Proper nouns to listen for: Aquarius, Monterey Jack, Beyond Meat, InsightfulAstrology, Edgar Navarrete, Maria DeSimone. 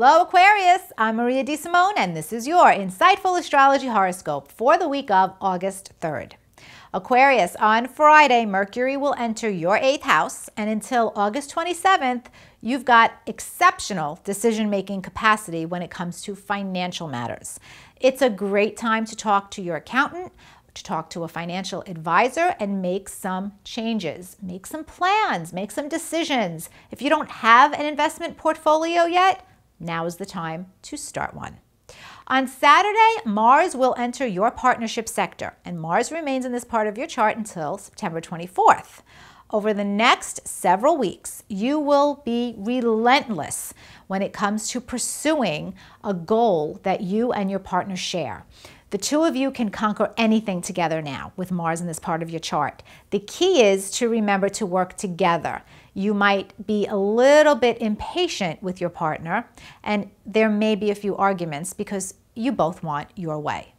Hello Aquarius, I'm Maria DeSimone and this is your Insightful Astrology Horoscope for the week of August 3rd. Aquarius, on Friday, Mercury will enter your 8th house, and until August 27th, you've got exceptional decision-making capacity when it comes to financial matters. It's a great time to talk to your accountant, to talk to a financial advisor, and make some changes. Make some plans, make some decisions. If you don't have an investment portfolio yet, now is the time to start one. On Saturday, Mars will enter your partnership sector, and Mars remains in this part of your chart until September 24th. Over the next several weeks, you will be relentless when it comes to pursuing a goal that you and your partner share. The two of you can conquer anything together now with Mars in this part of your chart. The key is to remember to work together. You might be a little bit impatient with your partner, and there may be a few arguments because you both want your way.